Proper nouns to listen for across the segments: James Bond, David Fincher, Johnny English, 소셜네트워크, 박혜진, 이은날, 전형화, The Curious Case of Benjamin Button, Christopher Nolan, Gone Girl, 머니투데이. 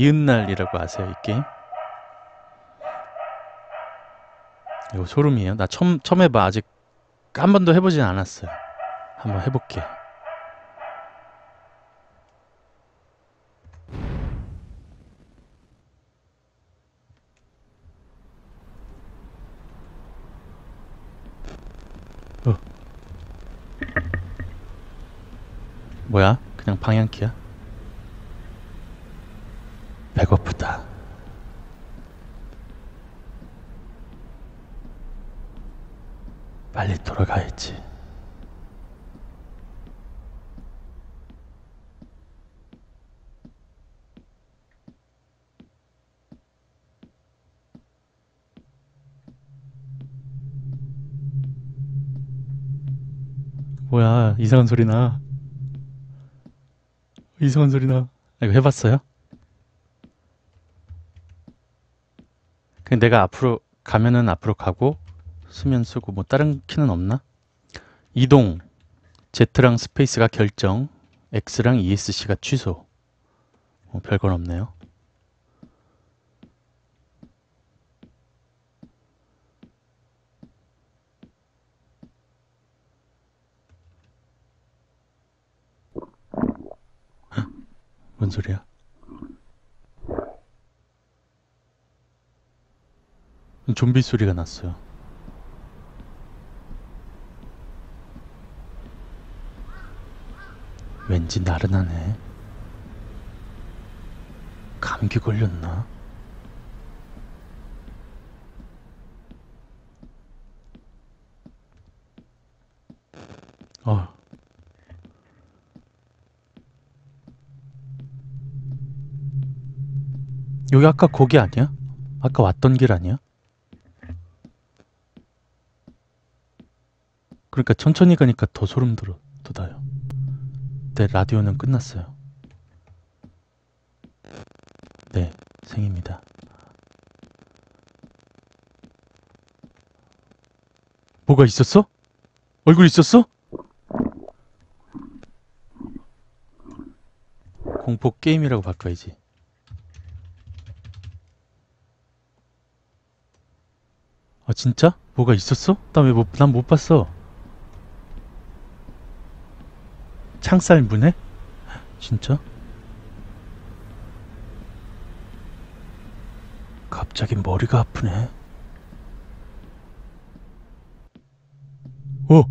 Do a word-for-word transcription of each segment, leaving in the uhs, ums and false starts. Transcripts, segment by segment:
이은날이라고 아세요, 이 게임? 이거 소름이에요. 나 처음, 처음 해봐. 아직 한 번도 해보진 않았어요. 한번 해볼게. 어. 뭐야? 그냥 방향키야? 배고프다. 빨리 돌아가야지. 뭐야, 이상한 소리 나. 이상한 소리 나. 아, 이거 해봤어요? 그냥 내가 앞으로 가면은 앞으로 가고 쓰면 쓰고 뭐 다른 키는 없나? 이동, Z랑 스페이스가 결정, X랑 이에스씨가 취소. 뭐 별건 없네요. 뭔 소리야? 좀비 소리가 났어요. 왠지 나른하네. 감기 걸렸나? 어. 여기 아까 거기 아니야? 아까 왔던 길 아니야? 그러니까 천천히 가니까 더 소름 돋아요. 네, 라디오는 끝났어요. 네, 생입니다. 뭐가 있었어? 얼굴 있었어? 공포 게임이라고 바꿔야지. 아, 진짜? 뭐가 있었어? 나 왜 못, 난 못 봤어. 창살 문에? 진짜? 갑자기 머리가 아프네. 오!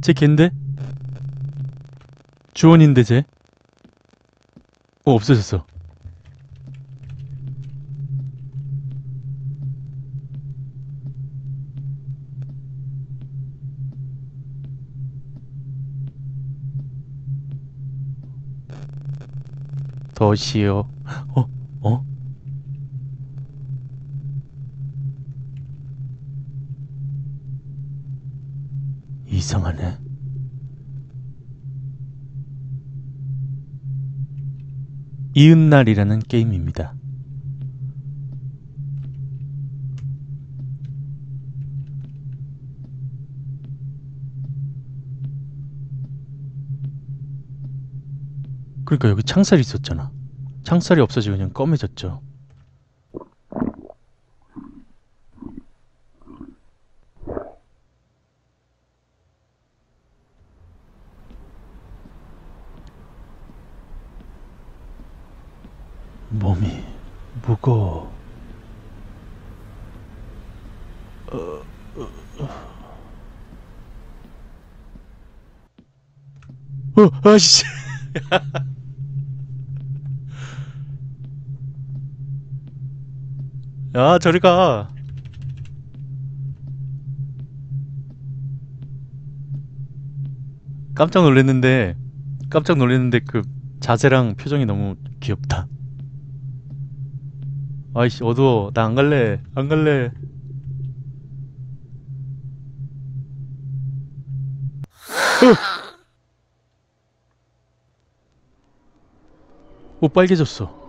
쟤 걘데? 주원인데 쟤? 어, 없어졌어. 더시요. 어? 어? 이상하네. 이은날이라는 게임입니다. 그러니까 여기 창살이 있었잖아. 창살이 없어지고 그냥 검해졌죠. 몸이 무거워. 어, 어, 어 아씨. 야, 저리가. 깜짝 놀랐는데 깜짝 놀랐는데 그 자세랑 표정이 너무 귀엽다. 아이씨, 어두워. 나 안갈래 안갈래. 오, 빨개졌어.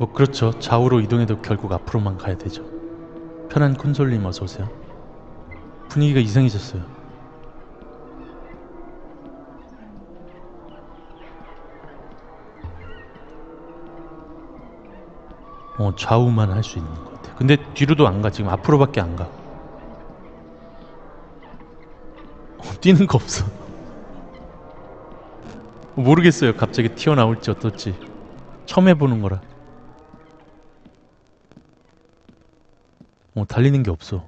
뭐 그렇죠. 좌우로 이동해도 결국 앞으로만 가야 되죠. 편한 콘솔님 어서오세요. 분위기가 이상해졌어요. 어, 좌우만 할 수 있는 것 같아요. 근데 뒤로도 안 가. 지금 앞으로밖에 안 가. 어, 뛰는 거 없어. 모르겠어요. 갑자기 튀어나올지 어떨지. 처음 해보는 거라. 어, 달리는 게 없어.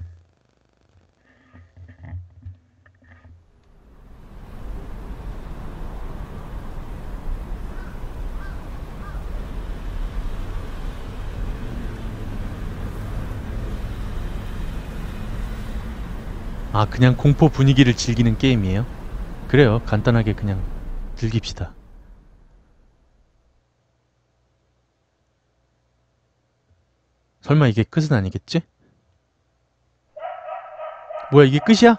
아, 그냥 공포 분위기를 즐기는 게임이에요? 그래요. 간단하게 그냥 즐깁시다. 설마 이게 끝은 아니겠지? 뭐야, 이게 끝이야?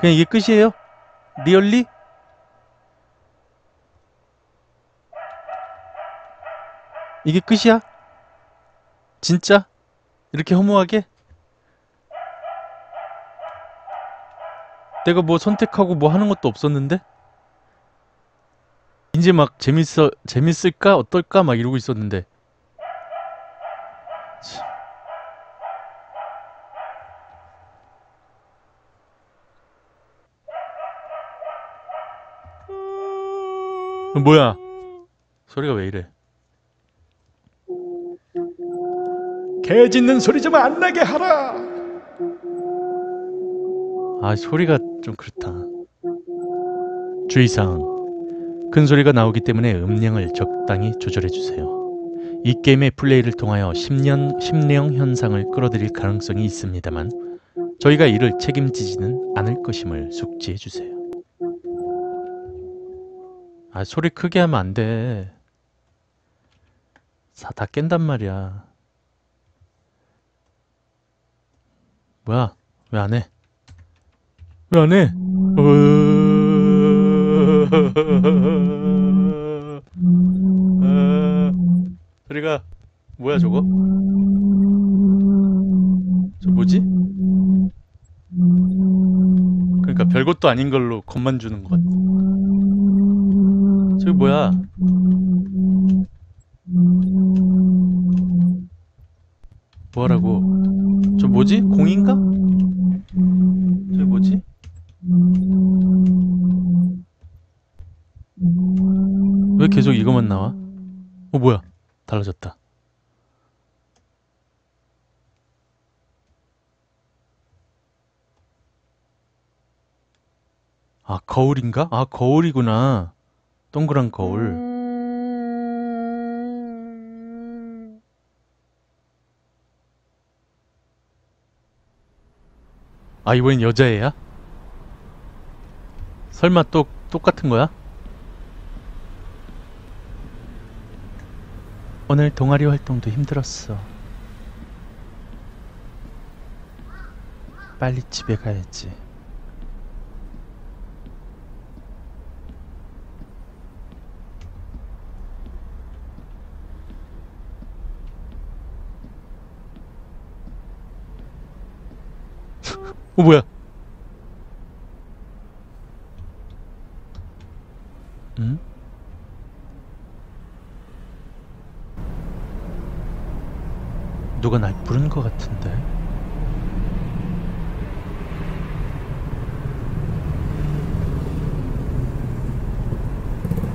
그냥 이게 끝이에요? 리얼리? 이게 끝이야? 진짜? 이렇게 허무하게? 내가 뭐 선택하고 뭐 하는 것도 없었는데? 이제 막 재밌어, 재밌을까? 어떨까? 막 이러고 있었는데. 참. 뭐야? 소리가 왜 이래? 개 짖는 소리 좀 안 나게 하라! 아, 소리가 좀 그렇다. 주의사항. 큰 소리가 나오기 때문에 음량을 적당히 조절해주세요. 이 게임의 플레이를 통하여 심령, 심령 현상을 끌어들일 가능성이 있습니다만 저희가 이를 책임지지는 않을 것임을 숙지해주세요. 아, 소리 크게 하면 안 돼. 다 깬단 말이야. 뭐야? 왜 안 해? 왜 안 해? 소리가 뭐야 저거? 저 뭐지? 그러니까 별것도 아닌 걸로 겁만 주는 것 같아. 저기 뭐야? 뭐하라고? 저 뭐지? 공인가? 저기 뭐지? 왜 계속 이거만 나와? 어, 뭐야? 달라졌다. 아, 거울인가? 아, 거울이구나. 동그란 거울. 아, 이번엔 여자애야? 설마 또 똑같은 거야? 오늘 동아리 활동도 힘들었어. 빨리 집에 가야지. 어, 뭐야? 응? 누가 날 부른 것 같은데?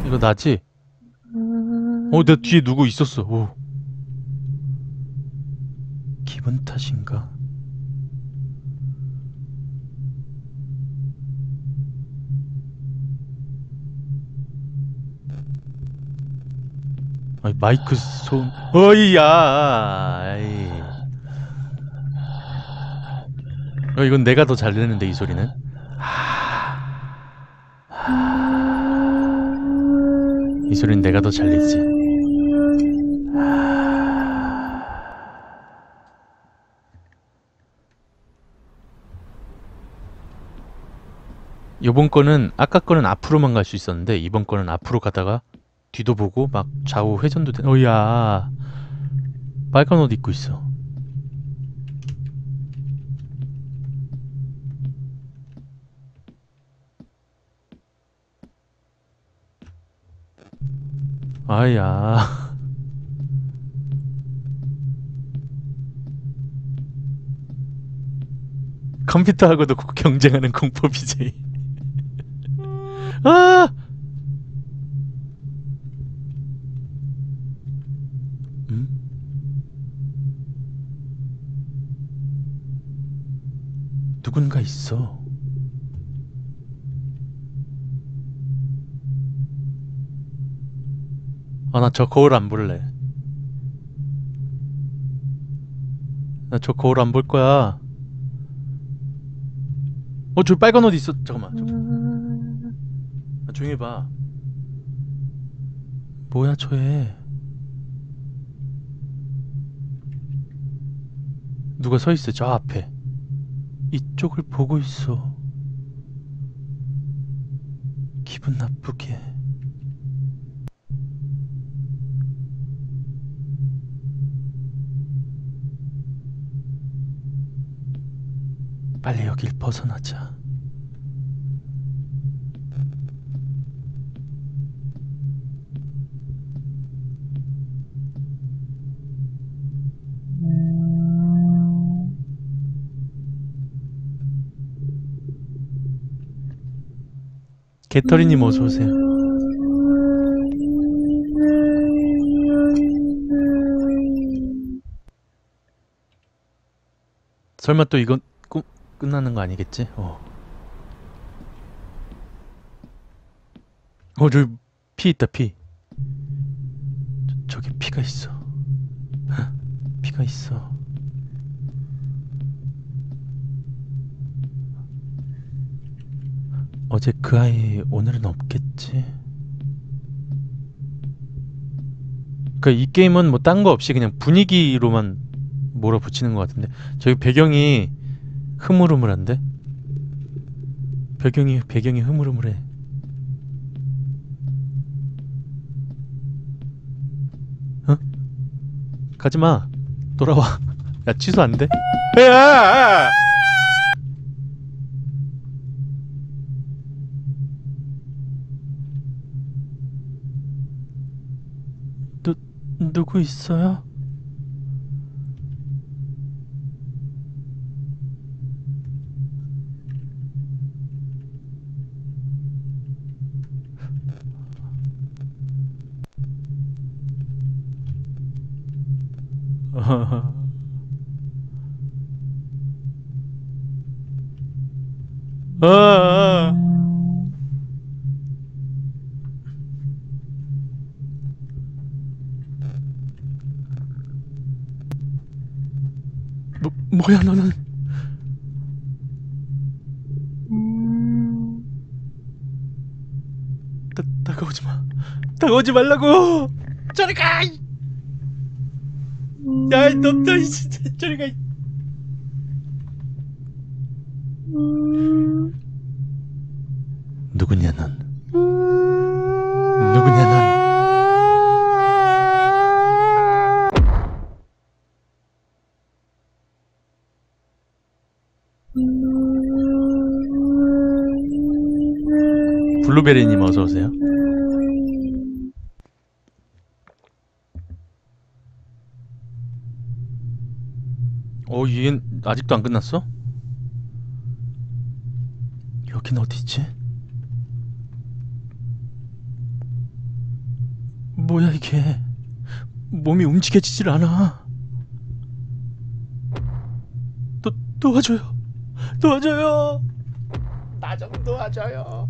이거 나지? 어, 내 뒤에 누구 있었어. 오. 기분 탓인가? 아이, 마이크 손. 어이야. 어, 이건 내가 더 잘 내는데, 이 소리는. 이 소리는 내가 더 잘 내지. 요번 거는, 아까 거는 앞으로만 갈 수 있었는데, 이번 거는 앞으로 가다가 뒤도 보고 막 좌우 회전도 되는. 어이야. 빨간 옷 입고 있어. 아야. 컴퓨터하고도 경쟁하는 공포 비제이. 아! 음? 누군가 있어. 아, 나 저 거울 안 볼래. 나 저 거울 안 볼 거야. 어, 저 빨간 옷 있어. 잠깐만. 잠깐만. 아, 조용히 봐. 뭐야, 저 애. 누가 서 있어, 저 앞에. 이쪽을 보고 있어. 기분 나쁘게. 빨리 여길 벗어나자. 개털이님 어서오세요. 설마 또 이건 끝나는 거 아니겠지? 어. 어, 저기 피 있다, 피. 저, 저기 피가 있어. 피가 있어. 어제 그 아이, 오늘은 없겠지? 그니까 이 게임은 뭐 딴 거 없이 그냥 분위기로만 몰아붙이는 것 같은데, 저기 배경이 흐물흐물한데? 배경이, 배경이 흐물흐물해. 어? 가지마. 돌아와. 야, 취소 안 돼? 야! 누, 누구 있어요? 아, 뭐, 뭐야, 너는. 다, 다가오지 마. 다가오지 말라고. 저리 가. 야, 놈들, 진짜, 저리 가. 누구냐, 넌. 누구냐, 넌. 블루베리님 어서오세요. 어, 얘는 아직도 안 끝났어? 여긴 어디지? 뭐야, 이게. 몸이 움직여지질 않아. 도, 도와줘요. 도와줘요. 나 좀 도와줘요.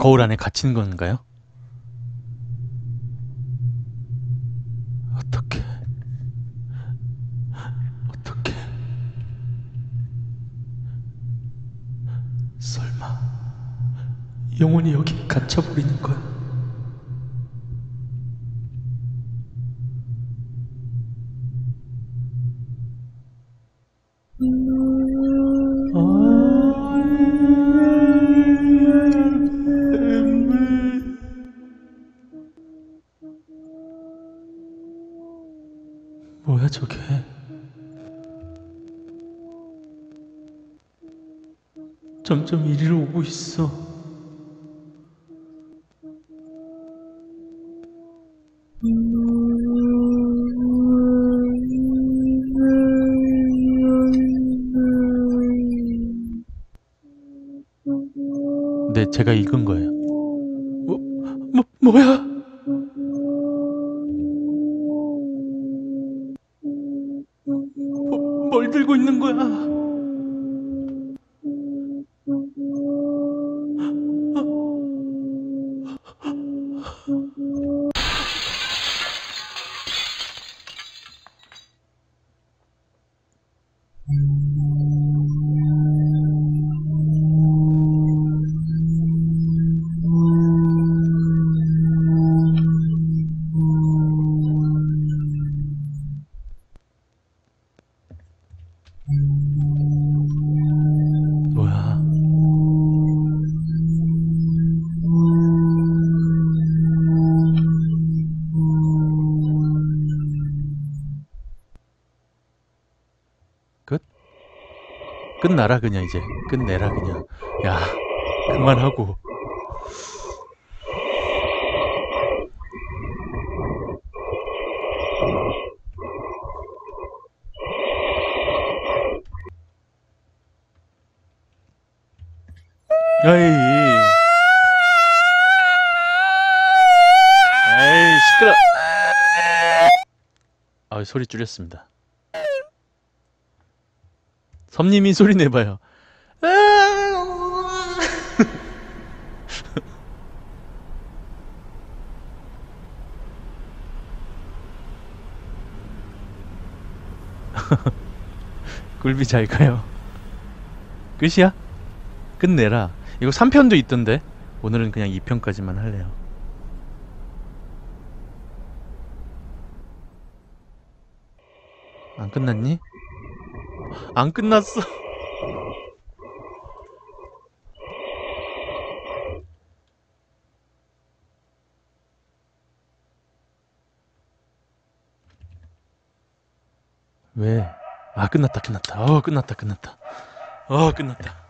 거울 안에 갇힌 건가요? 어떡해. 어떡해. 설마 영원히 여기 갇혀버리는 건? 뭐야 저게? 점점 이리로 오고 있어. 네, 제가 읽은 거예요. 뭐, 뭐, 뭐야? 뭐, 뭘 들고 있는 거야? 뭐야? 끝? 끝나라 그냥 이제 끝내라 그냥. 야, 그만하고. 에이, 에이 시끄러. 아, 소리 줄였습니다. 섬님이 소리 내봐요. 굴비 잘 가요. 끝이야? 끝내라. 이거 삼 편도 있던데 오늘은 그냥 이 편까지만 할래요. 안 끝났니? 안 끝났어. 왜? 아, 끝났다 끝났다. 어, 끝났다 끝났다. 어, 끝났다.